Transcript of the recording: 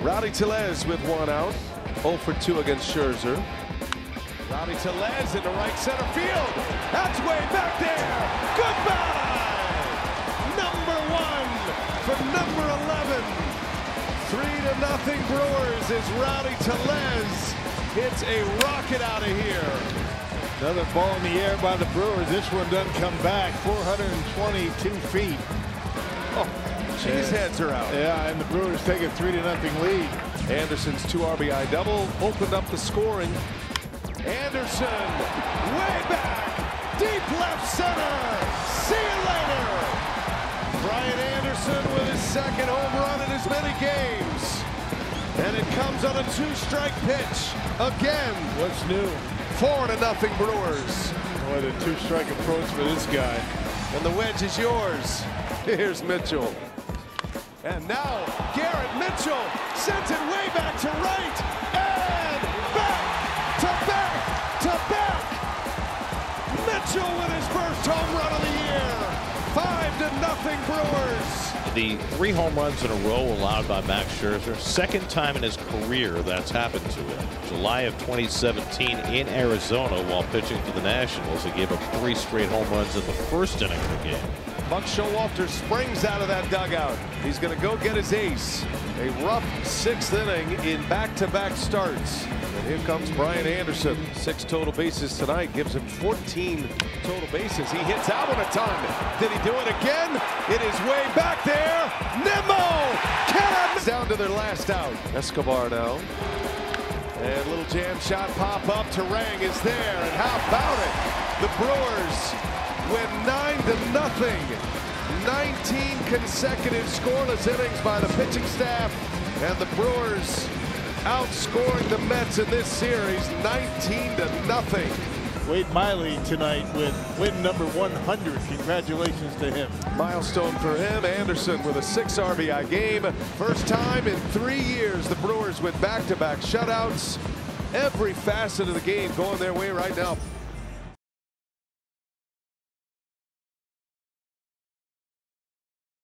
Rowdy Tellez with one out. 0 for 2 against Scherzer. Rowdy Tellez in the right center field. That's way back there. Goodbye. Number 1 for number 11. 3-0 Brewers is Rowdy Tellez. Hits a rocket out of here. Another ball in the air by the Brewers. This one doesn't come back. 422 feet. Oh, cheese heads are out. Yeah, and the Brewers take a 3-0 lead. Anderson's 2 RBI double opened up the scoring. Anderson way back, deep left center. See you later. Brian Anderson with his second home run in as many games, and it comes on a 2-strike pitch again. What's new? 4-0 Brewers. Boy, the 2-strike approach for this guy. And the wedge is yours. Here's Mitchell. And now Garrett Mitchell sends it way back to right. And back to back to back. Mitchell with his first home run of the year. 5-0 Brewers. The 3 home runs in a row allowed by Max Scherzer. Second time in his career that's happened to him. July of 2017 in Arizona while pitching for the Nationals. He gave up 3 straight home runs in the first inning of the game. Buck Showalter springs out of that dugout. He's going to go get his ace. A rough 6th inning in back-to-back starts. And here comes Brian Anderson. 6 total bases tonight. Gives him 14 total bases. He hits out on a ton. Did he do it again? It is way back there. Nimmo! Down to their last out. Escobar now. And a little jam shot pop up. Terang is there, and how about it? The Brewers win 9-0. 19 consecutive scoreless innings by the pitching staff, and the Brewers outscoring the Mets in this series, 19-0. Wade Miley tonight with win number 100. Congratulations to him. Milestone for him. Anderson with a 6 RBI game. First time in 3 years the Brewers with back-to-back shutouts. Every facet of the game going their way right now.